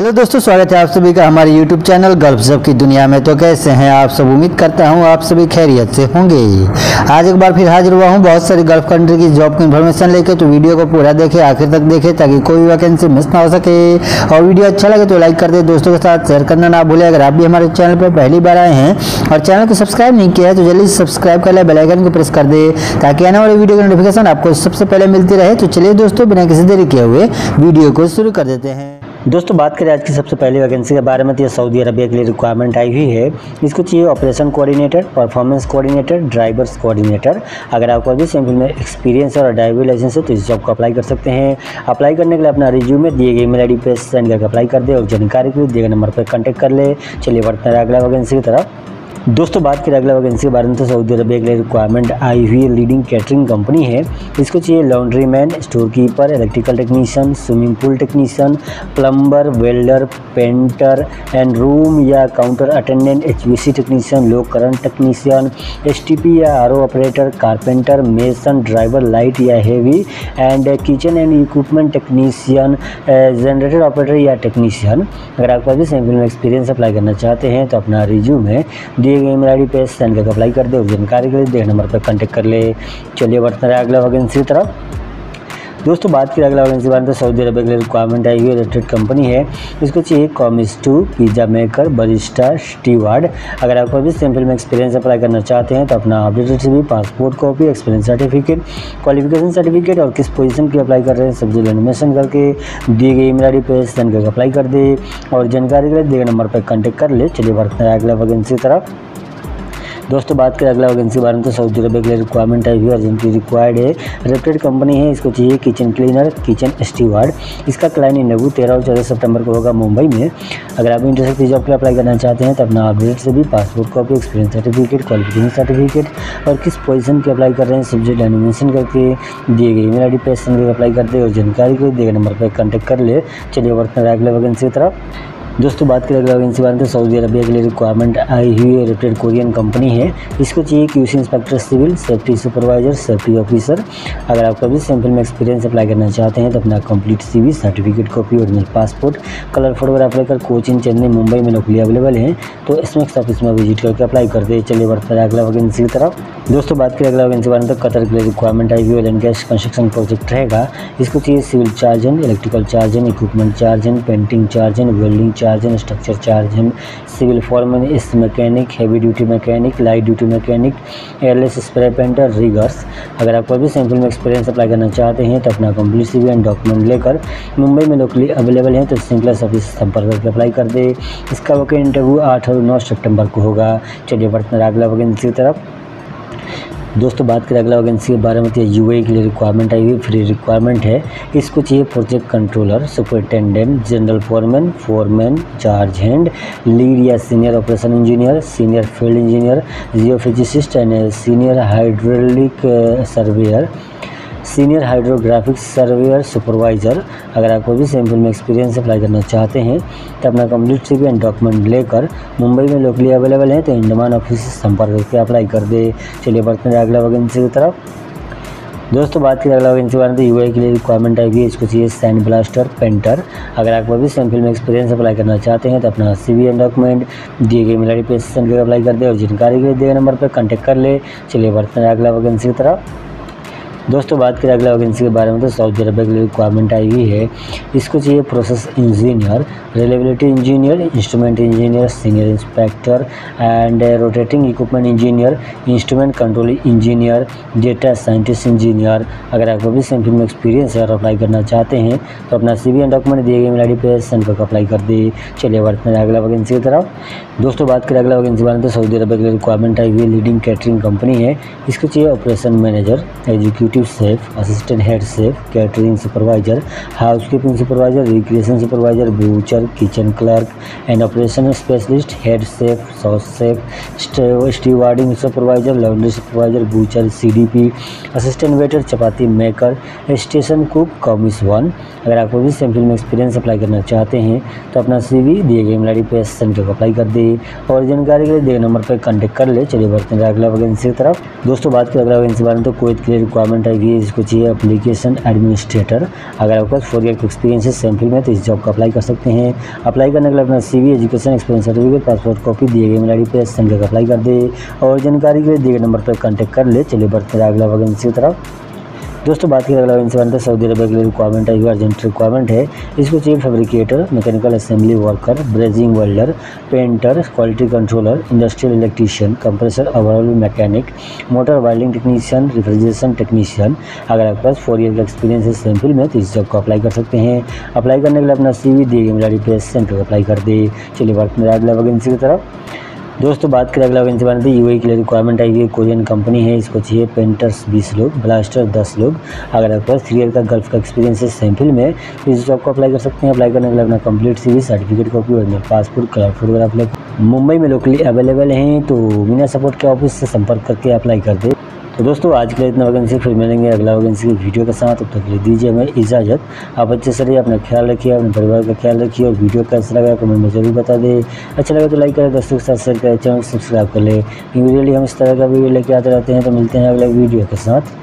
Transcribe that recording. Hello दोस्तों, स्वागत है आप सभी का हमारे YouTube चैनल गल्फ जॉब की दुनिया में। तो कैसे हैं आप सब? उम्मीद करता हूं आप सभी खैरियत से होंगे। आज एक बार फिर हाजिर हुआ हूं बहुत सारी गल्फ कंट्री की जॉब की इन्फॉर्मेशन लेके। तो वीडियो को पूरा देखें, आखिर तक देखें ताकि कोई वैकेंसी मिस ना हो सके। और वीडियो अच्छा लगे तो लाइक कर दे, दोस्तों के साथ शेयर करना ना भूलें। अगर आप भी हमारे चैनल पर पहली बार आए हैं और चैनल को सब्सक्राइब नहीं किया है तो जल्दी सब्सक्राइब कर ले, बेल आइकन को प्रेस कर दे ताकि आने वाली वीडियो की नोटिफिकेशन आपको सबसे पहले मिलती रहे। तो चलिए दोस्तों, बिना किसी देरी किए हुए वीडियो को शुरू कर देते हैं। दोस्तों बात करें आज की सबसे पहली वैकेंसी के बारे में, तो यह सऊदी अरबिया के लिए रिक्वायरमेंट आई हुई है। इसको चाहिए operation coordinator, performance coordinator, drivers coordinator. अगर आपको भी सेम फील्ड में एक्सपीरियंस है और ड्राइविंग लाइसेंस है तो इस जॉब को अप्लाई कर सकते हैं। अप्लाई करने के लिए अपना रिज्यूमे दिए गए ईमेल आईडी पे सेंड करके अप्लाई कर दे और जानकारी के लिए दिए गए नंबर पर कॉन्टैक्ट कर ले। चलिए बढ़ते हैं अगला वैकेंसी की तरफ। दोस्तों बात करें अगला वैकेंसी के बारे में, तो सऊदी अरबिया के लिए रिक्वायरमेंट आई हुई लीडिंग कैटरिंग कंपनी है। इसको चाहिए laundry man, store keeper, electrical technician, swimming pool technician, plumber, welder, painter and room या counter attendant, HVC technician, low current technician, STP या RO operator, carpenter, mason, driver light या heavy and kitchen and equipment technician, generator operator या technician. अगर आपके पास भी same field में experience apply करना चाहते हैं तो अपना रिज्यूमे ईमेल आईडी पे सेंड करके अप्लाई कर दे और जानकारी के लिए दिए नंबर पर कांटेक्ट कर ले। चलिए बढ़ते हैं अगला वैकेंसी की तरफ। दोस्तों बात करें अगला वैकेंसी के बारे में, तो सऊदी अरब के लिए रिक्वायरमेंट आई हुई रेटेड कंपनी है। इसको चाहिए commis two, pizza maker, barista, steward. अगर आपको भी सेम फील्ड में एक्सपीरियंस अप्लाई करना चाहते हैं तो अपना updated CV, passport copy, experience certificate, qualification certificate और किस पोजीशन की अप्लाई कर रहे हैं सब जगह मेंशन करके दिए गए ईमेल आईडी पे सेंड करके अप्लाई कर दे और जानकारी के लिए दिए गए नंबर पर कॉन्टैक्ट कर ले। चलिए बढ़ते हैं अगला वैकेंसी की तरफ। दोस्तों बात करें अगला वैकेंसी के बारे में, तो सऊदी अरब के लिए रिक्वायरमेंट आई हुई अर्जेंटली रिक्वायर्ड है। रेप्टेड कंपनी है। इसको चाहिए किचन क्लीनर, किचन स्टीवार्ड। इसका क्लाइंट इंटरव्यू 13 और 14 सितंबर को होगा मुंबई में। अगर आप इंटरेस्ट जॉब के अप्लाई करना चाहते हैं तो अपना अपडेट से भी passport copy, experience certificate, qualification certificate और किस पोजीशन की अप्लाई कर रहे हैं सब्जेक्ट एनिमेशन करके दिए गए ईमेल आईडी पे सेंड करके अप्लाई कर दे और जानकारी के दिए गए नंबर पर कॉन्टैक्ट कर ले। चलिए बढ़ते हैं अगला वैकेंसी की तरफ। दोस्तों बात करें अगला वैकेंसी के बारे में, तो सऊदी अरबिया के लिए रिक्वायरमेंट आई हुई है रेप्टेड कोरियन कंपनी है। इसको चाहिए QC inspector civil, safety supervisor, safety officer. अगर आपका भी सैम्पल में एक्सपीरियंस अप्लाई करना चाहते हैं तो अपना complete CV, certificate copy, original passport, colour photograph लेकर कोचिंग, चेन्नई, मुंबई में नौकरी अवेलेबल है तो इसमें ऑफिस में विजिट करके अप्लाई कर दे। चलिए बढ़ते हैं अगला वैकेंसी की तरफ। दोस्तों बात करें अगला वैकेंसी के बारे में, तो कतर के लिए रिक्वायरमेंट आई हुई oil and gas construction project रहेगा। इसको चाहिए civil चार्जन, electrical चार्जन, equipment चार्जन, painting चार्जन, welding चार्जन, structure चार्जन, civil foreman, इस mechanic, heavy duty mechanic, light duty mechanic, airless spray painter, riggers. अगर आप कोई भी सैम्पल में एक्सपीरियंस अप्लाई करना चाहते हैं तो अपना कंप्लीट सीवी एंड डॉक्यूमेंट लेकर मुंबई में लोकली अवेलेबल है तो सिंपल सर्विस संपर्क करके अप्लाई कर दे। इसका वैकेंट इंटरव्यू 8 और 9 सितंबर को होगा। चलिए बढ़ते हैं अगला वैकेंसी की तरफ। दोस्तों बात करें अगला वैकेंसी के बारे में, तो यूएई के लिए रिक्वायरमेंट आई हुई फ्री रिक्वायरमेंट है। इसको चाहिए project controller, superintendent, general foreman, foreman charge hand, lead या senior operation engineer, senior field engineer, geophysicist and senior hydraulic surveyor, senior hydrographic surveyor supervisor. अगर आपको भी सैम्पल में एक्सपीरियंस अप्लाई करना चाहते हैं तो अपना कंप्लीट सीवी एंड डॉक्यूमेंट लेकर मुंबई में लोकली अवेलेबल है तो इंडमान ऑफिस से संपर्क करके अप्लाई कर दे। चलिए बढ़ते हैं अगला वैकेंसी की तरफ। दोस्तों बात करें अगला वैकेंसी के बारे में, तो यूएई के लिए रिक्वायरमेंट आई हुई है। इसको चाहिए सैंड ब्लास्टर पेंटर। अगर आप भी सेम फील्ड में एक्सपीरियंस अप्लाई करना चाहते हैं तो अपना सीवी एंड डॉक्यूमेंट दिए गए ईमेल आईडी पे सेंड करके अप्लाई कर दे और जानकारी के लिए दिए गए नंबर पर कॉन्टैक्ट कर ले। चलिए बढ़ते हैं अगला वैकेंसी की तरफ। दोस्तों बात करें अगला वैकेंसी के बारे में, तो सऊदी अरब के लिए रिक्वायरमेंट आई हुई है। इसको चाहिए process engineer, reliability engineer, instrument engineer, senior inspector and rotating equipment engineer, instrument control engineer, data scientist engineer. अगर आपको भी सेम फील्ड में एक्सपीरियंस है और अप्लाई करना चाहते हैं तो अपना सीवी एंड डॉक्यूमेंट दिए गए ईमेल आईडी पे सेंड करके अप्लाई कर दे। चलिए बढ़ते हैं अगला वैकेंसी की तरफ। दोस्तों बात करें अगला वैकेंसी के बारे में, तो सऊदी अरब के लिए रिक्वायरमेंट आई हुई लीडिंग कैटरिंग कंपनी है। इसको चाहिए operation manager, executive chef, assistant head chef, catering supervisor, housekeeping supervisor, recreation supervisor, butcher, kitchen clerk and operation specialist, head chef, sauce chef, stewarding supervisor, laundry supervisor, butcher, CDP, assistant waiter, chapati maker, station cook, commis one. अगर आपको भी same field में experience apply करना चाहते हैं तो अपना CV दिए गए मेल आईडी पे सेंड करके अप्लाई कर दे और जानकारी के लिए दिए नंबर पर कॉन्टैक्ट कर ले। चलिए बढ़ते हैं अगला वैकेंसी की तरफ। दोस्तों बात करें अगला वैकेंसी के बारे में, तो कुवैत के लिए रिक्वायरमेंट अपॉइंटर की कुछ ये एप्लीकेशन एडमिनिस्ट्रेटर। अगर आपके पास 4 ईयर का एक्सपीरियंस है सेम फील्ड में तो इस जॉब का अप्लाई कर सकते हैं। अप्लाई करने के लिए अपना CV, education, experience certificate, passport copy दिए गए ईमेल ID पर सेंड करके अप्लाई कर दे और जानकारी के लिए दिए गए नंबर पर कॉन्टैक्ट कर ले। चलिए बढ़ते हैं अगला वैकेंसी की तरफ। दोस्तों बात करें अगला वैकेंसी सऊदी अरब के लिए रिक्वायरमेंट है, अर्जेंट रिक्वायरमेंट है। इसको चाहिए fabricator, mechanical assembly worker, brazing welder, painter, quality controller, industrial electrician, compressor overall mechanic, motor wiring technician, refrigeration technician. अगर आपके पास 4 ईयर का एक्सपीरियंस है सेम फील्ड में तो इस जॉब को अप्लाई कर सकते हैं। अप्लाई करने के लिए अपना CV दिए गए मेरा रिप्लेस सेम पर अप्लाई कर दे। चलिए बात मेरा अगला वैकेंसी की तरफ। दोस्तों बात करें अगला वैकेंसी बनती है यूएई के लिए रिक्वायरमेंट आई है, कोरियन कंपनी है। इसको चाहिए पेंटर्स 20 लोग, ब्लास्टर 10 लोग। अगर आपके पास 3 ईयर का गल्फ का एक्सपीरियंस है सेम फील्ड में तो इस जॉब को अप्लाई कर सकते हैं। अप्लाई करने के लिए अपना कंप्लीट CV, सर्टिफिकेट कॉपी और पासपोर्ट कलर फोटोग्राफ मुंबई में लोकली अवेलेबल हैं तो बिना सपोर्ट के ऑफिस से संपर्क करके अप्लाई कर दे। तो दोस्तों आज के लिए इतना वैकेंसी, फिर मिलेंगे अगला वैकेंसी की वीडियो के साथ। तब तक ले दीजिए हमें इजाज़त। आप अच्छे से रहिए, अपना ख्याल रखिए, अपने परिवार का ख्याल रखिए और वीडियो कैसा लगा कमेंट में जरूर बता दें। अच्छा लगा तो लाइक करें, दोस्तों के साथ शेयर करें, चैनल को सब्सक्राइब कर लें। यूजुअली हम इस तरह का वीडियो लेके आते रहते हैं। तो मिलते हैं अगले वीडियो के साथ।